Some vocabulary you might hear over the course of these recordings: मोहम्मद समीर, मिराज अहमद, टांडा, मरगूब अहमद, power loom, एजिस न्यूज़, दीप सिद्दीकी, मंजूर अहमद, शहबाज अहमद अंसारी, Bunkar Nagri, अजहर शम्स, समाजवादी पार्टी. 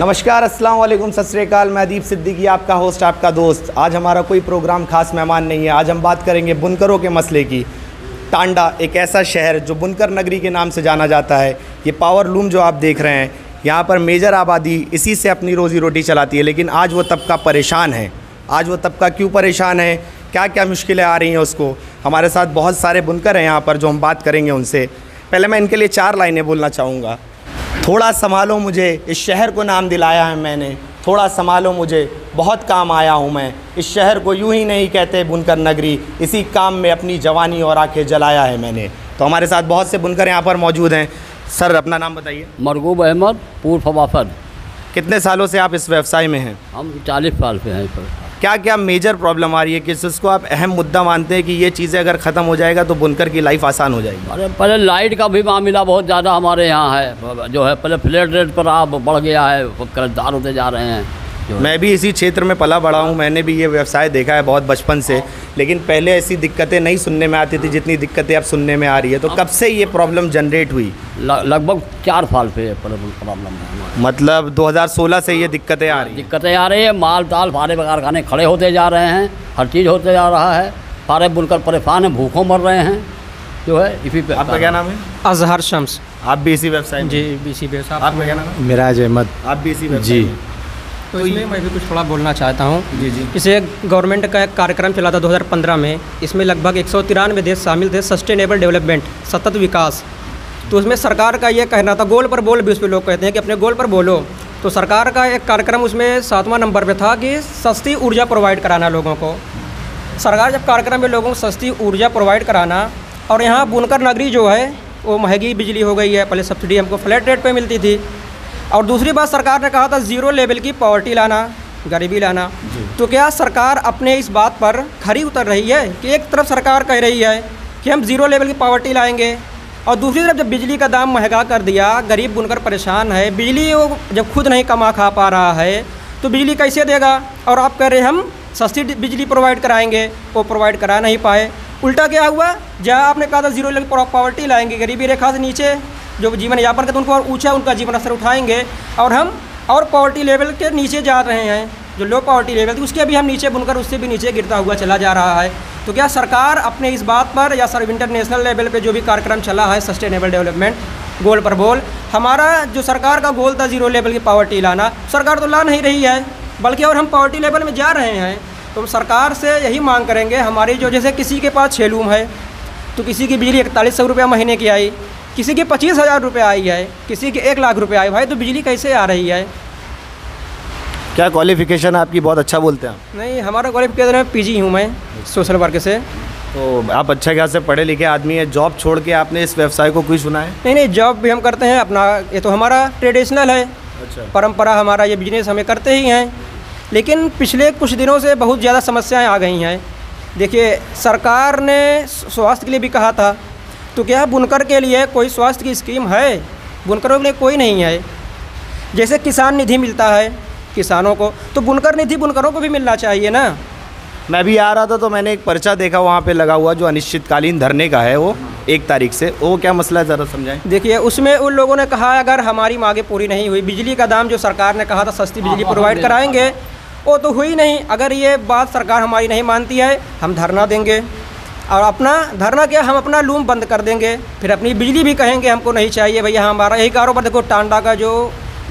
नमस्कार, अस्सलाम वालेकुम, सत श्री अकाल। मैं दीप सिद्दीकी, आपका होस्ट, आपका दोस्त। आज हमारा कोई प्रोग्राम खास मेहमान नहीं है। आज हम बात करेंगे बुनकरों के मसले की। टांडा एक ऐसा शहर जो बुनकर नगरी के नाम से जाना जाता है। ये पावर लूम जो आप देख रहे हैं, यहाँ पर मेजर आबादी इसी से अपनी रोज़ी रोटी चलाती है। लेकिन आज वो तबका परेशान है। आज वो तबका क्यों परेशान है, क्या क्या मुश्किलें आ रही हैं उसको, हमारे साथ बहुत सारे बुनकर हैं यहाँ पर जो हम बात करेंगे उनसे। पहले मैं इनके लिए चार लाइनें बोलना चाहूँगा। थोड़ा संभालो मुझे, इस शहर को नाम दिलाया है मैंने। थोड़ा संभालो मुझे, बहुत काम आया हूँ मैं। इस शहर को यूँ ही नहीं कहते बुनकर नगरी, इसी काम में अपनी जवानी और आंखें जलाया है मैंने। तो हमारे साथ बहुत से बुनकर यहाँ पर मौजूद हैं। सर, अपना नाम बताइए। मरगूब अहमद, पूर्व वाफद। कितने सालों से आप इस व्यवसाय में हैं? हम 40 साल से हैं। क्या क्या मेजर प्रॉब्लम आ रही है, किस इसको आप अहम मुद्दा मानते हैं कि ये चीज़ें अगर ख़त्म हो जाएगा तो बुनकर की लाइफ आसान हो जाएगी? अरे पहले लाइट का भी मामला बहुत ज़्यादा हमारे यहाँ है, जो है पहले फ्लैट रेट पर आप बढ़ गया है, कर्जदार होते जा रहे हैं। मैं भी इसी क्षेत्र में पला बड़ा हूँ, मैंने भी ये व्यवसाय देखा है बहुत बचपन से। लेकिन पहले ऐसी दिक्कतें नहीं सुनने में आती थी जितनी दिक्कतें अब सुनने में आ रही है। तो कब से ये प्रॉब्लम जनरेट हुई? लगभग 4 साल से प्रॉब्लम, मतलब 2016 से ये दिक्कतें आ रही है। माल ताल सारे कारखाने खड़े होते जा रहे हैं, हर चीज़ होते जा रहा है। सारे बुनकर परेशान हैं, भूखों मर रहे हैं, जो है इसी पे। आपका क्या नाम है? अजहर शम्स। आप भी इसी व्यवसाय? जी, इसी व्यवसाय। आपका क्या नाम है? मिराज अहमद। आप भी इसी व्यवसाय? जी। तो इसमें मैं भी कुछ थोड़ा बोलना चाहता हूँ। जी जी। इसे गवर्नमेंट का एक कार्यक्रम चला था 2015 में। इसमें लगभग 193 देश शामिल थे, सस्टेनेबल डेवलपमेंट, सतत विकास। तो उसमें सरकार का ये कहना था, गोल पर बोल, भी उस पर लोग कहते हैं कि अपने गोल पर बोलो। तो सरकार का एक कार्यक्रम उसमें 7वां नंबर पे था कि सस्ती ऊर्जा प्रोवाइड कराना लोगों को। सरकार जब कार्यक्रम में लोगों को सस्ती ऊर्जा प्रोवाइड कराना, और यहाँ बुनकर नगरी जो है वो महंगी बिजली हो गई है। पहले सब्सिडी हमको फ्लैट रेट पर मिलती थी। और दूसरी बात सरकार ने कहा था ज़ीरो लेवल की पॉवर्टी लाना, गरीबी लाना। तो क्या सरकार अपने इस बात पर खरी उतर रही है कि एक तरफ सरकार कह रही है कि हम ज़ीरो लेवल की पॉवर्टी लाएंगे, और दूसरी तरफ जब बिजली का दाम महंगा कर दिया, गरीब बुनकर परेशान है, बिजली वो जब खुद नहीं कमा खा पा रहा है तो बिजली कैसे देगा? और आप कह रहे हम सस्ती बिजली प्रोवाइड कराएंगे, वो प्रोवाइड करा नहीं पाए। उल्टा क्या हुआ, जहाँ आपने कहा था जीरो लेवल पॉवर्टी लाएंगे, गरीबी रेखा से नीचे जो जीवन यापन करते उनको और ऊँचा उनका जीवन स्तर उठाएंगे, और हम और पॉवर्टी लेवल के नीचे जा रहे हैं। जो लो पॉवर्टी लेवल थी उसके भी हम नीचे, बुनकर उससे भी नीचे गिरता हुआ चला जा रहा है। तो क्या सरकार अपने इस बात पर, या सर इंटरनेशनल लेवल पे जो भी कार्यक्रम चला है सस्टेनेबल डेवलपमेंट, गोल पर बोल, हमारा जो सरकार का गोल था जीरो लेवल की पॉवर्टी लाना, सरकार तो ला नहीं रही है, बल्कि और हम पॉवर्टी लेवल में जा रहे हैं। तो हम सरकार से यही मांग करेंगे, हमारी जो जैसे किसी के पास 6 लूम है तो किसी की बिजली 4100 रुपया महीने की आई, किसी की 25,000 रुपये आई है, किसी की 1 लाख रुपये आई। भाई तो बिजली कैसे आ रही है? क्या क्वालिफ़िकेशन है आपकी? बहुत अच्छा बोलते हैं आप। नहीं, हमारा क्वालिफिकेशन है पीजी हूँ मैं, सोशल वर्क से। तो आप अच्छे खासे पढ़े लिखे आदमी है, जॉब छोड़ के आपने इस व्यवसाय को क्यों चुना है? नहीं, जॉब भी हम करते हैं अपना, ये तो हमारा ट्रेडिशनल है। अच्छा। परंपरा हमारा ये बिजनेस हमें करते ही हैं। लेकिन पिछले कुछ दिनों से बहुत ज़्यादा समस्याएँ आ गई हैं। देखिए, सरकार ने स्वास्थ्य के लिए भी कहा था, तो क्या बुनकर के लिए कोई स्वास्थ्य की स्कीम है? बुनकरों के लिए कोई नहीं है। जैसे किसान निधि मिलता है किसानों को, तो बुनकर निधि बुनकरों को भी मिलना चाहिए ना। मैं भी आ रहा था तो मैंने एक पर्चा देखा वहाँ पे लगा हुआ जो अनिश्चितकालीन धरने का है, वो 1 तारीख से। वो क्या मसला है, ज़रा समझाएं। देखिए, उसमें उन लोगों ने कहा अगर हमारी मांगें पूरी नहीं हुई, बिजली का दाम जो सरकार ने कहा था सस्ती बिजली प्रोवाइड कराएंगे, वो तो हुई नहीं। अगर ये बात सरकार हमारी नहीं मानती है, हम धरना देंगे। और अपना धरना क्या, हम अपना लूम बंद कर देंगे, फिर अपनी बिजली भी कहेंगे हमको नहीं चाहिए भैया, हमारा यही कारोबार। देखो, टांडा का जो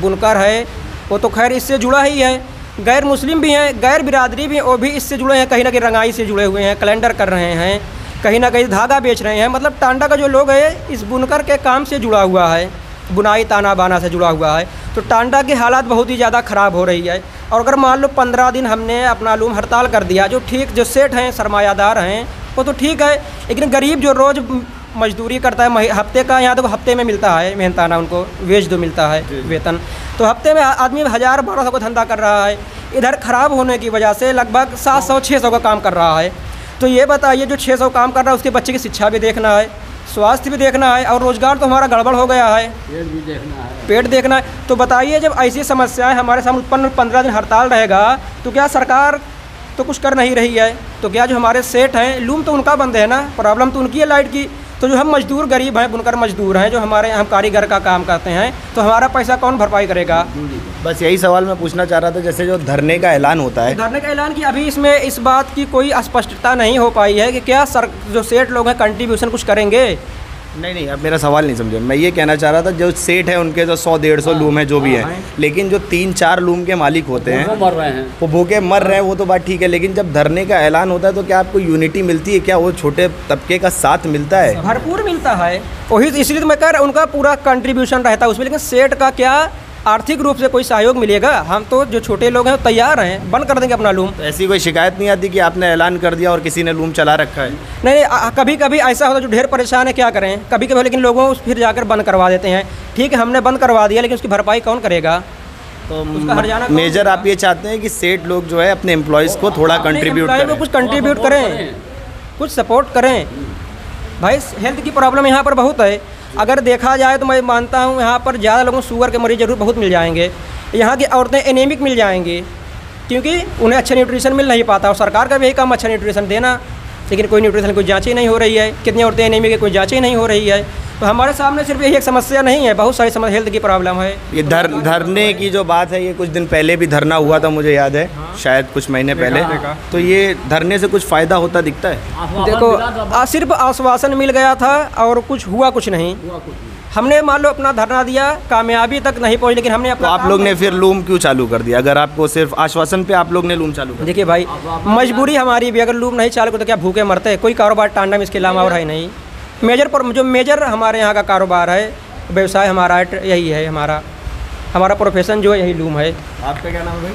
बुनकर है वो तो खैर इससे जुड़ा ही है, गैर मुस्लिम भी हैं, गैर बिरादरी भी हैं, वो भी इससे जुड़े हैं, कहीं ना कहीं रंगाई से जुड़े हुए हैं, कैलेंडर कर रहे हैं, कहीं ना कहीं धागा बेच रहे हैं। मतलब टांडा का जो लोग है इस बुनकर के काम से जुड़ा हुआ है, बुनाई ताना बाना से जुड़ा हुआ है। तो टांडा की हालात बहुत ही ज़्यादा ख़राब हो रही है। और अगर मान लो 15 दिन हमने अपना लूम हड़ताल कर दिया, जो ठीक जो सेठ हैं, सरमायादार हैं, वो तो ठीक है, लेकिन गरीब जो रोज़ मजदूरी करता है, हफ्ते का यहाँ तो हफ्ते में मिलता है मेहनताना, उनको वेज दो मिलता है वेतन, तो हफ्ते में आदमी 1000-1200 का धंधा कर रहा है। इधर ख़राब होने की वजह से लगभग 700-600 का काम कर रहा है। तो ये बताइए, जो 600 काम कर रहा है उसके बच्चे की शिक्षा भी देखना है, स्वास्थ्य भी देखना है, और रोज़गार तो हमारा गड़बड़ हो गया है, पेट भी देखना है, तो बताइए, जब ऐसी समस्याएँ हमारे सामने उत्पन्न, 15 दिन हड़ताल रहेगा तो क्या सरकार तो कुछ कर नहीं रही है? तो क्या जो हमारे सेठ हैं, लूम तो उनका बंद है ना, प्रॉब्लम तो उनकी है लाइट की, तो जो हम मजदूर गरीब हैं, बुनकर मजदूर हैं, जो हमारे हम कारीगर का काम करते हैं, तो हमारा पैसा कौन भरपाई करेगा? बस यही सवाल मैं पूछना चाह रहा था। जैसे जो धरने का ऐलान होता है, धरने का ऐलान की अभी इसमें इस बात की कोई स्पष्टता नहीं हो पाई है कि क्या सर जो सेठ लोग हैं कंट्रीब्यूशन कुछ करेंगे? नहीं नहीं, अब मेरा सवाल नहीं समझे। मैं ये कहना चाह रहा था जो सेठ है उनके जो 100-150 लूम है जो भी है, लेकिन जो 3-4 लूम के मालिक होते हैं वो मर रहे हैं, वो भूखे मर रहे हैं, वो तो बात ठीक है। लेकिन जब धरने का ऐलान होता है तो क्या आपको यूनिटी मिलती है? क्या वो छोटे तबके का साथ मिलता है? भरपूर मिलता है, वही इसलिए तो मैं कह रहा हूँ उनका पूरा कंट्रीब्यूशन रहता है उसमें। लेकिन सेठ का क्या आर्थिक रूप से कोई सहयोग मिलेगा? हम तो जो छोटे लोग हैं तैयार हैं, बंद कर देंगे अपना लूम। तो ऐसी कोई शिकायत नहीं आती कि आपने ऐलान कर दिया और किसी ने लूम चला रखा है? नहीं, कभी कभी ऐसा होता है जो ढेर परेशान है, क्या करें कभी कभी, लेकिन लोगों फिर जाकर बंद करवा देते हैं। ठीक है, हमने बंद करवा दिया, लेकिन उसकी भरपाई कौन करेगा? तो मेजर आप ये चाहते हैं कि सेठ लोग जो है अपने एम्प्लॉयज़ को थोड़ा कुछ कंट्रीब्यूट करें, कुछ सपोर्ट करें। भाई हेल्थ की प्रॉब्लम यहाँ पर बहुत है। अगर देखा जाए तो मैं मानता हूँ यहाँ पर ज़्यादा लोगों को शुगर के मरीज़ ज़रूर बहुत मिल जाएंगे, यहाँ की औरतें एनीमिक मिल जाएंगी, क्योंकि उन्हें अच्छा न्यूट्रिशन मिल नहीं पाता। और सरकार का भी यही काम अच्छा न्यूट्रिशन देना, लेकिन कोई न्यूट्रिशन की जाँच ही नहीं हो रही है। कितनी औरतें एनीमिक है, कोई जाँच ही नहीं हो रही है। तो हमारे सामने सिर्फ यही एक समस्या नहीं है, बहुत सारी समस्या हेल्थ की प्रॉब्लम है। ये धरने की जो बात है, ये कुछ दिन पहले भी धरना हुआ था, मुझे याद है, शायद कुछ महीने पहले। तो ये धरने से कुछ फ़ायदा होता दिखता है? देखो, सिर्फ आश्वासन मिल गया था और कुछ हुआ कुछ नहीं। हमने मान लो अपना धरना दिया, कामयाबी तक नहीं पहुँची, लेकिन हमने अपना। आप लोग ने फिर लूम क्यों चालू कर दिया अगर आपको सिर्फ आश्वासन पे आप लोग ने लूम चालू? देखिए भाई, मजबूरी हमारी भी, अगर लूम नहीं चालू कर तो क्या भूखे मरते हैं? कोई कारोबार टांडा में इसके अलावा और है नहीं। मेजर पर जो मेजर हमारे यहाँ का कारोबार है, व्यवसाय हमारा यही है, हमारा प्रोफेशन जो है यही लूम है। आपका क्या नाम है?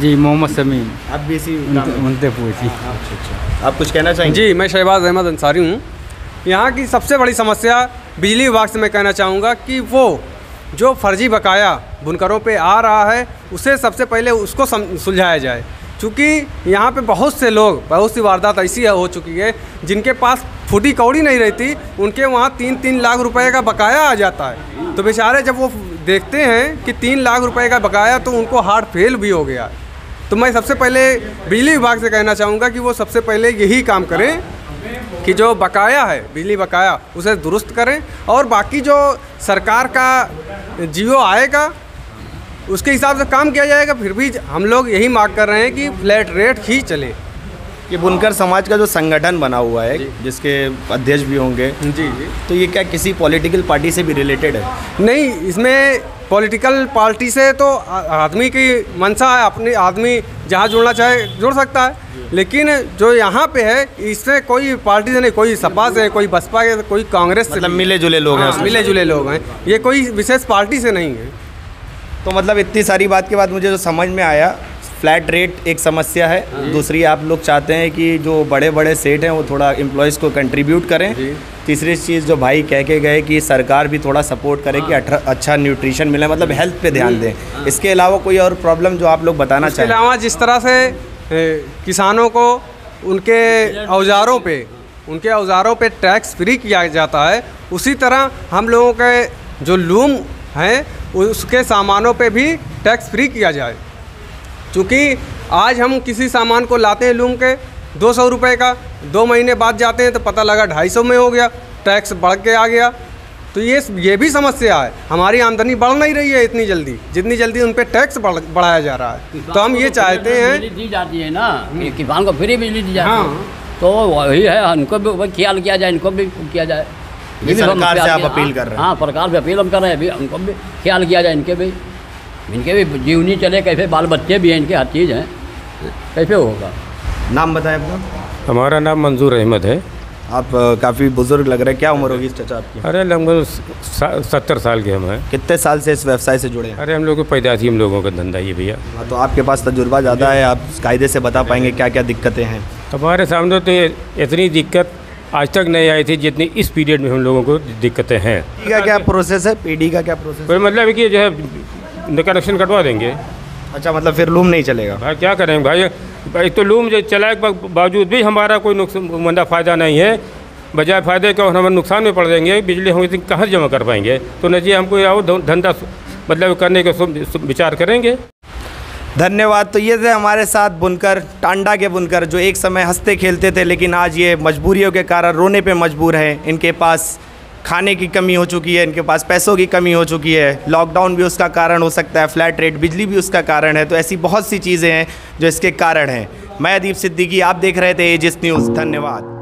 जी, मोहम्मद समीर। आप भी इसी उनते पूछिए। अच्छा, आप कुछ कहना चाहेंगे? जी, मैं शहबाज अहमद अंसारी हूँ। यहाँ की सबसे बड़ी समस्या बिजली विभाग से मैं कहना चाहूँगा कि वो जो फर्जी बकाया बुनकरों पर आ रहा है, उसे सबसे पहले उसको सुलझाया जाए। चूँकि यहाँ पे बहुत से लोग, बहुत सी वारदात ऐसी हो चुकी है जिनके पास फूटी कौड़ी नहीं रहती, उनके वहाँ 3-3 लाख रुपए का बकाया आ जाता है। तो बेचारे जब वो देखते हैं कि 3 लाख रुपए का बकाया, तो उनको हार्ट फेल भी हो गया। तो मैं सबसे पहले बिजली विभाग से कहना चाहूँगा कि वो सबसे पहले यही काम करें कि जो बकाया है, बिजली बकाया, उसे दुरुस्त करें। और बाकी जो सरकार का जियो आएगा उसके हिसाब से काम किया जाएगा। फिर भी हम लोग यही मांग कर रहे हैं कि फ्लैट रेट ही चले। ये बुनकर समाज का जो संगठन बना हुआ है, जिसके अध्यक्ष भी होंगे जी, तो ये क्या किसी पॉलिटिकल पार्टी से भी रिलेटेड है? नहीं, इसमें पॉलिटिकल पार्टी से तो आदमी की मंशा है, अपने आदमी जहाँ जुड़ना चाहे जुड़ सकता है। लेकिन जो यहाँ पे है, इससे कोई पार्टी से नहीं, कोई सपा से, कोई बसपा से, कोई कांग्रेस से, मिले जुले लोग हैं। मिले जुले लोग हैं, ये कोई विशेष पार्टी से नहीं है। तो मतलब इतनी सारी बात के बाद मुझे जो समझ में आया, फ्लैट रेट एक समस्या है, दूसरी आप लोग चाहते हैं कि जो बड़े बड़े सेठ हैं वो थोड़ा एम्प्लॉयज़ को कंट्रीब्यूट करें, तीसरी चीज़ जो भाई कह के गए कि सरकार भी थोड़ा सपोर्ट करे कि अच्छा न्यूट्रिशन मिले, मतलब हेल्थ पे ध्यान दें। इसके अलावा कोई और प्रॉब्लम जो आप लोग बताना चाहें? इसके अलावा जिस तरह से किसानों को उनके औजारों पे टैक्स फ्री किया जाता है, उसी तरह हम लोगों के जो लूम हैं उसके सामानों पे भी टैक्स फ्री किया जाए। क्योंकि आज हम किसी सामान को लाते हैं लूम के 200 रुपए का, 2 महीने बाद जाते हैं तो पता लगा 250 में हो गया, टैक्स बढ़ के आ गया। तो ये भी समस्या है, हमारी आमदनी बढ़ नहीं रही है इतनी जल्दी, जितनी जल्दी उन पर टैक्स बढ़ाया जा रहा है। तो हम ये चाहते हैं दी जाती है ना, किसान को फ्री बिजली दी जाती है, तो वही है, उनको भी ख्याल किया जाए, इनको भी किया जाए। सरकार से आप अपील कर रहे हैं? हाँ, सरकार से अपील हम कर रहे हैं, अभी उनको भी ख्याल किया जाए, इनके भी जीवनी चले। कैसे बाल बच्चे भी हैं इनके, हर चीज़ हैं, कैसे होगा? नाम बताएं अपना। हमारा नाम मंजूर अहमद है। आप काफ़ी बुजुर्ग लग रहे हैं, क्या उम्र होगी चाचा आपकी? अरे लगभग 70 साल के हम हैं। कितने साल से इस व्यवसाय से जुड़े हैं? अरे हम लोग पैदाशी, हम लोगों का धंधा ये भैया। हाँ, तो आपके पास तजुर्बा ज़्यादा है, आप कायदे से बता पाएंगे क्या क्या दिक्कतें हैं? हमारे सामने तो इतनी दिक्कत आज तक नहीं आई थी जितनी इस पीरियड में हम लोगों को दिक्कतें हैं। पीडी का क्या प्रोसेस है? पीडी का क्या प्रोसेस है? मतलब कि जो है कनेक्शन कटवा देंगे। अच्छा, मतलब फिर लूम नहीं चलेगा? भाई क्या करेंगे भाई, तो लूम जो चलाए के बावजूद भी हमारा कोई नुकसान फ़ायदा नहीं है, बजाय फ़ायदे का हमें नुकसान में पड़ देंगे। बिजली हम इतनी कहाँ जमा कर पाएंगे? तो नजीब हमको और धंधा मतलब करने का विचार करेंगे। धन्यवाद। तो ये थे हमारे साथ बुनकर, टांडा के बुनकर, जो एक समय हंसते खेलते थे लेकिन आज ये मजबूरियों के कारण रोने पे मजबूर हैं। इनके पास खाने की कमी हो चुकी है, इनके पास पैसों की कमी हो चुकी है, लॉकडाउन भी उसका कारण हो सकता है, फ्लैट रेट, बिजली भी उसका कारण है। तो ऐसी बहुत सी चीज़ें हैं जो इसके कारण हैं। मैं दीप सिद्दीकी, आप देख रहे थे एजिस न्यूज़। धन्यवाद।